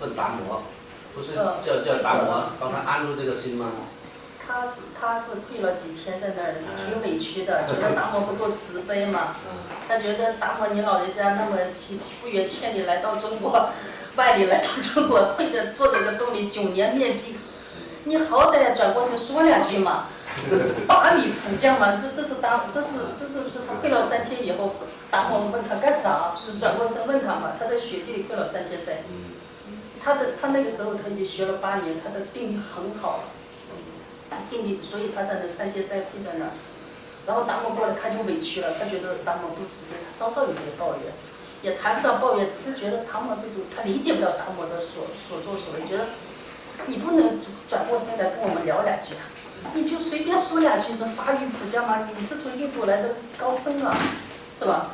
问达摩，不是叫达摩帮他安住这个心吗？他是跪了几天在那儿，挺委屈的，觉得达摩不够慈悲嘛。他觉得达摩你老人家那么不远千里来到中国，万里来到中国，跪着坐在这洞里9年面壁，你好歹转过身说两句嘛。八米普降嘛，这是他跪了3天以后，达摩问他干啥？就转过身问他嘛，他在雪地里跪了3天噻。他那个时候他已经学了8年，他的定力很好。 定力，所以他才能3天3跪在那儿。然后达摩过来，他就委屈了，他觉得达摩不慈悲，他稍稍有点抱怨，也谈不上抱怨，只是觉得达摩这种，他理解不了达摩的所作所为，觉得你不能转过身来跟我们聊两句啊，你就随便说两句，这法语普降嘛，你是从印度来的高僧啊，是吧？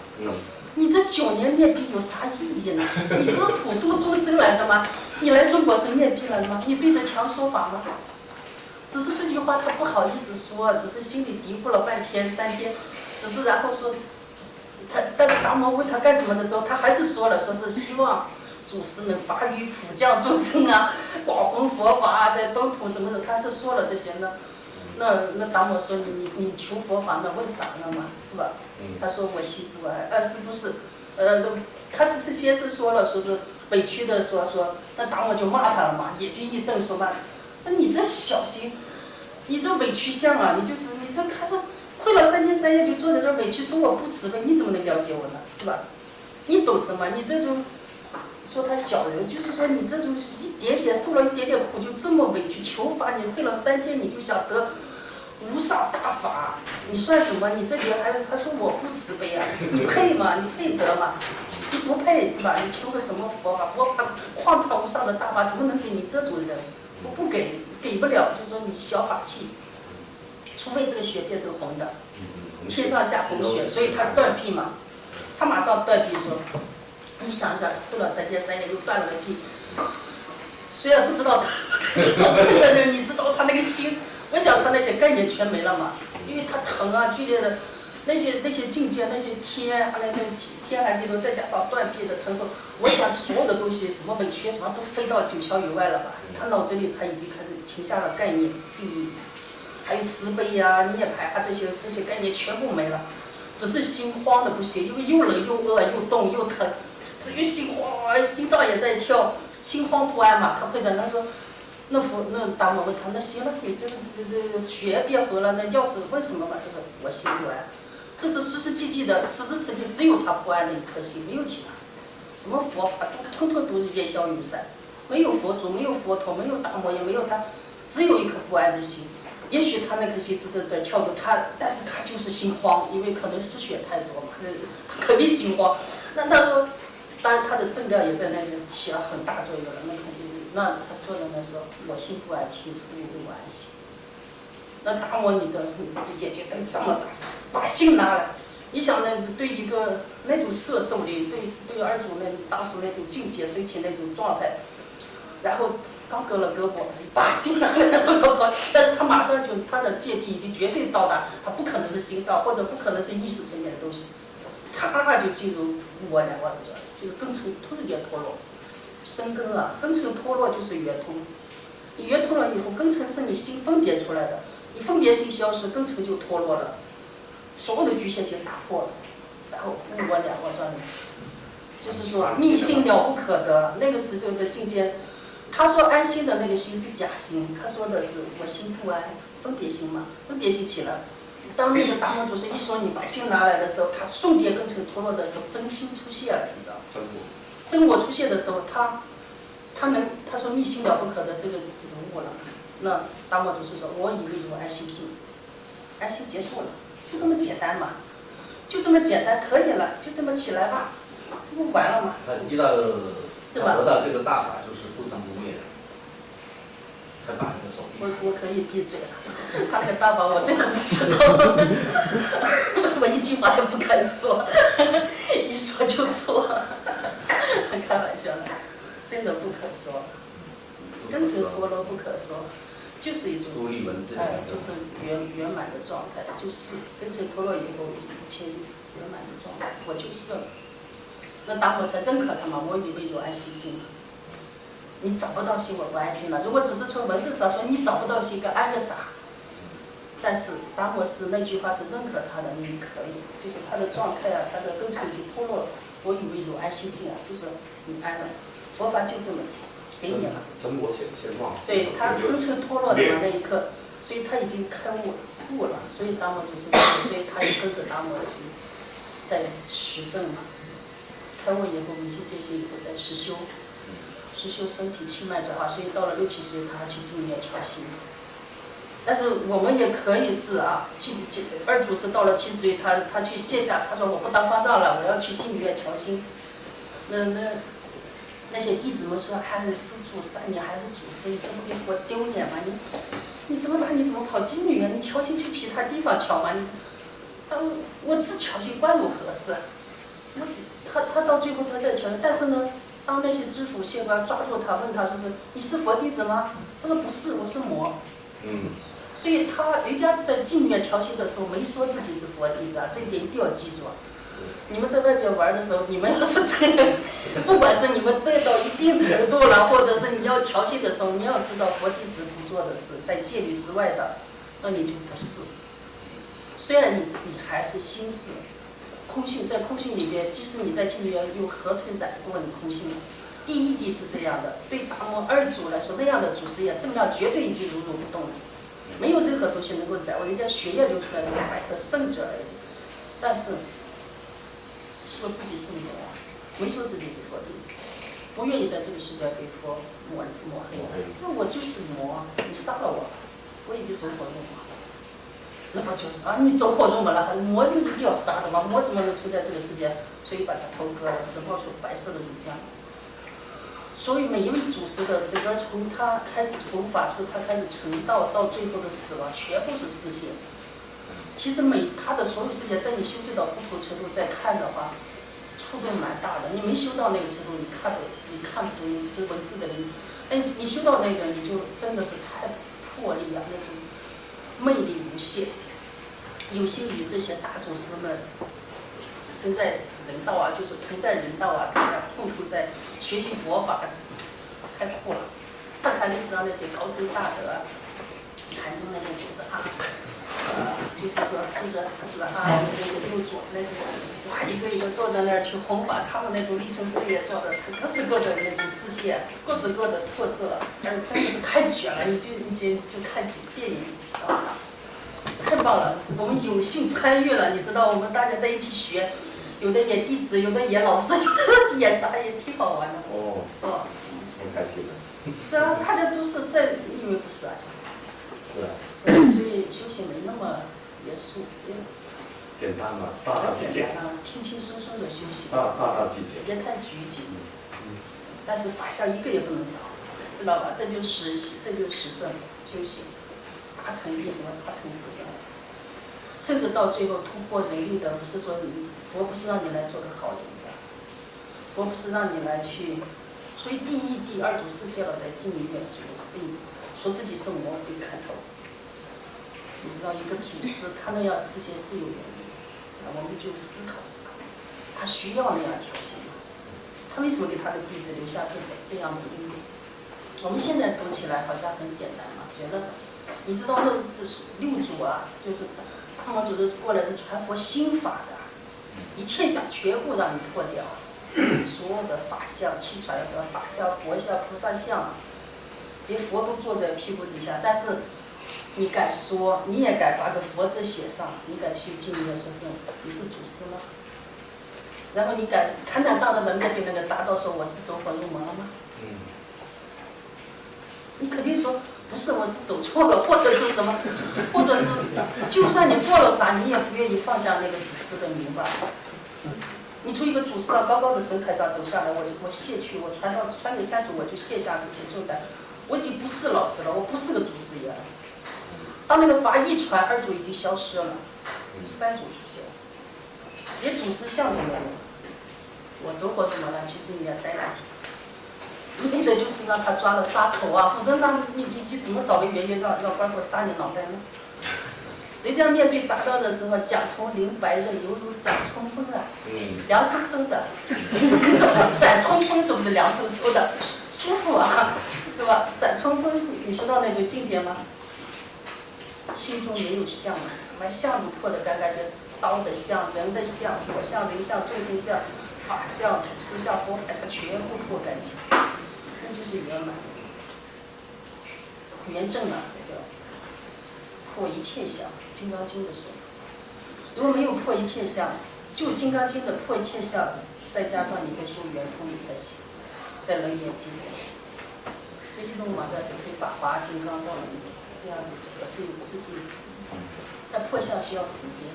你这9年面壁有啥意义呢？你不是普度众生来的吗？你来中国是面壁来的吗？你对着墙说法吗？ 只是这句话他不好意思说，只是心里嘀咕了半天3天，只是然后说，但是达摩问他干什么的时候，他还是说了，说是希望祖师能法雨普降众生啊，广弘佛法啊，在东土怎么的，他是说了这些呢。那达摩说你求佛法呢，为啥呢嘛，是吧？他说我信佛，是不是？他先是说了，说是委屈的说，那达摩就骂他了嘛，眼睛一瞪说嘛。 你这小心，你这委屈相啊！你这看着跪了3天3夜就坐在这委屈，说我不慈悲，你怎么能了解我呢？是吧？你懂什么？你这种说他小人，就是说你这种一点点受了一点点苦就这么委屈，求法你跪了3天你就想得无上大法，你算什么？你这里还说我不慈悲啊？你配吗？你配得吗？你不配是吧？你求个什么佛法？佛法旷达无上的大法怎么能给你这种人？ 我不给不了，就说你小法器，除非这个血变成红的，天上下红血，所以他断臂嘛，他马上断臂说，你想想，跪了3天3夜又断了个臂，虽然不知道他怎么跪在那，你知道他那个心，我想他那些概念全没了嘛，因为他疼啊，剧烈的那些境界，那些天啊，天寒地冻，再加上断臂的疼痛，我想所有的东西，什么委屈，什么都飞到9霄云外了吧？他脑子里他已经开始停下了概念、定义，还有慈悲呀、涅槃啊这些概念全部没了，只是心慌的不行，因为又冷又饿又冻又疼，至于心慌，心脏也在跳，心慌不安嘛。他会在那说，那达摩问他，那行了，你这血别合了，那钥匙为什么嘛？他说我心不安。 这是实实际际的，此时此地只有他不安的一颗心，没有其他。什么佛法都通通都是烟消云散，没有佛祖，没有佛陀，没有达摩，也没有他，只有一颗不安的心。也许他那颗心在跳动，但是他就是心慌，因为可能失血太多嘛，他肯定心慌。那当然他的正量也在那里起了很大作用了，那肯定。那他坐在那说：“我心不安，其实也不安心。” 那达摩，你的眼睛瞪这么大，把心拿来。你想呢？对一个那种色受力，对二祖那大师那种境界、身体那种状态，然后刚割了胳膊，把心拿来了，但是他马上就他的界地已经绝对到达，他不可能是心脏或者不可能是意识层面的东西，嚓就进入5万2万的状态，就是根尘突然脱落，生根啊，根尘脱落就是圆通，你圆通了以后，根尘是你心分别出来的。 你分别心消失，根尘就脱落了，所有的局限性打破了，然后5万2万状态，就是说逆心了不可得。那个时候的境界，他说安心的那个心是假心，他说的是我心不安，分别心嘛，分别心起了。当那个达摩祖师一说你把心拿来的时候，他瞬间根尘脱落的时候，真心出现了，你知道吗？真我出现的时候，他说逆心了不可得，这个悟了。 那达摩祖师说：“我以为有安心静，安心结束了，就这么简单嘛，就这么简单，可以了，就这么起来吧，这不完了嘛。”他一到得到这个大法，就是不生不灭的。他打那个手臂。我可以闭嘴了，他那个大法我真的不知道，我一句话也不敢说，一说就错，开玩笑的，真的不可说。 根尘脱落不可说，就是一种哎，就是圆满的状态，就是根尘脱落以后一切圆满的状态，我就是了。那达摩才认可他嘛，我以为有安息静，你找不到新闻不安心了。如果只是从文字上说你找不到新闻安个啥？但是达摩斯那句话是认可他的，你可以，就是他的状态啊，他的根尘已经通了，我以为有安心境啊，就是你安了，佛法就这么给你了。真我前望。对他根尘脱落的那一刻，所以他已经开悟悟了，所以达摩只是，所以他也跟着达摩去在实证嘛。 开悟以后，明心见性以后，再实修，实修身体气脉转化，所以到了60岁，他还去寺里面调心。但是我们也可以是啊，二祖师到了70岁，他去卸下，他说我不当方丈了，我要去净明院调心。那些弟子们说，还是师祖3年，还是祖师，你这不给佛丢脸吗？你怎么拿你怎么跑净明院？你调心去其他地方调吗？我只调心观如何是？ 他到最后他在求，但是呢，当那些知府县官抓住他，问他说是你是佛弟子吗？他说不是，我是魔。嗯。所以人家在净明院调心的时候没说自己是佛弟子啊，这一点一定要记住。你们在外边玩的时候，你们要是真的，不管是你们真到一定程度了，或者是你要调心的时候，你要知道佛弟子不做的事，在戒律之外的，那你就不是。虽然你还是心事。 空性在空性里面，即使你在净明院又何曾染过你空性？第一地是这样的，对达摩二祖来说，那样的祖师爷正量绝对已经如如不动了，没有任何东西能够染。人家血液流出来的白色圣者而已，但是说自己是魔，没说自己是佛弟子，不愿意在这个世界被佛抹黑。那我就是魔，你杀了我，我也就走火入魔。 那不就是啊？你走火入魔了，魔就一定要杀的吗？魔怎么能存在这个世界？所以把他头割了，是冒出白色的乳浆。所以每一位祖师的整个从他开始弘法，从他开始成道，到最后的死亡，全部是视线。其实他的所有事情，在你修正到不同程度再看的话，触动蛮大的。你没修到那个程度，你看不懂，你只是文字的人。哎，你修到那个，你就真的是太魄力了，那种魅力无限。 有幸与这些大祖师们身在人道啊，就是同在人道啊，大家共同在学习佛法，太酷了！大看历史上那些高僧大德、禅宗那些祖师啊，就是说这个是啊，那些六祖那些，哇，一个一个坐在那儿去弘法，他们那种立身事业做的各式各的那种事业，各式各的特色，但是真的是太绝了！你就看电影，知道吧？ 太棒了，我们有幸参与了，你知道，我们大家在一起学，有的演弟子，有的演老师，有的演啥，也挺好玩的。哦，哦，挺开心的。是啊，大家都是在，你以为不是啊？是啊。是啊，所以修行没那么严肃，简单嘛，大简单啊，轻轻松松的修行。大简单，别太拘谨。嗯。但是法相一个也不能少，知道吧？这就是实证修行。 达成一定什么达成不行，甚至到最后突破人力的，不是说佛不是让你来做个好人的，佛不是让你来去，所以第一、第二祖师是要在净明院做的是被说自己是魔被砍头。你知道一个祖师他那样事情是有原因的，我们就思考思考，他需要那样调心吗？他为什么给他的弟子留下这样的因果？我们现在读起来好像很简单嘛，觉得。 你知道那这是六祖啊，就是大魔祖师过来是传佛心法的，一切相全部让你破掉，所有的法相、七传的法相、佛像、菩萨像，连佛都坐在屁股底下。但是你敢说，你也敢把个佛字写上，你敢去净明院说是你是祖师吗？然后你敢坦坦荡荡的面对那个匝道说我是走火入魔了吗？嗯，你肯定说。 不是，我是走错了，或者是什么，或者是，就算你做了啥，你也不愿意放下那个祖师的名吧？你从一个祖师上高高的神台上走下来，我卸去，我传给三祖，我就卸下这些重担，我已经不是老师了，我不是个祖师爷了。当那个法一传，二祖已经消失了，三祖出现了，连祖师像都没有。我走火入魔了，去净明院待两天。 没得就是让他抓了杀头啊，否则那你怎么找个原因让官府杀你脑袋呢？人家面对匝道的时候，讲头淋白热，犹如斩冲锋啊，凉飕飕的，斩冲锋总是凉飕飕的，舒服啊，是吧？斩冲锋，你知道那种境界吗？心中没有相啊，什么相都破得干干净净，刀的相、人的相、我相、人相、众生相、法相、祖师相、佛法相，全部破干净，那就是圆满，圆正啊，那叫破一切相，《金刚经》的说。如果没有破一切相，就《金刚经》的破一切相，再加上你的修圆通，你才行，在《楞严经》才行。所以龙王在是推法华金刚道理。这样子整个是有制度，但破相需要时间，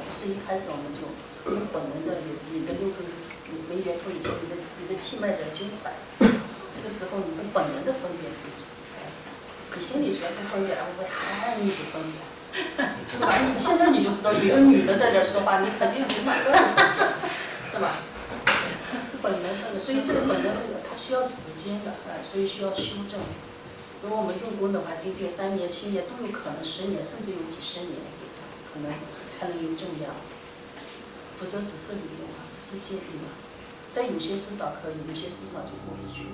不是一开始我们就很本能的有你的六根没圆通，以及你的气脉在纠缠，这个时候你会本能的分别自己，你心理学不分别，然后会还一直分别，是吧？你现在你就知道有个女的在这说话，你肯定你马上是吧？本能分的，所以这个本能分的它需要时间的，所以需要修正。如果我们用功的话，经过3年、7年都有可能，10年甚至有几十年，可能才能有正量。否则只是理论啊，只是界定啊。在有些事上可以，有些事上就过不去。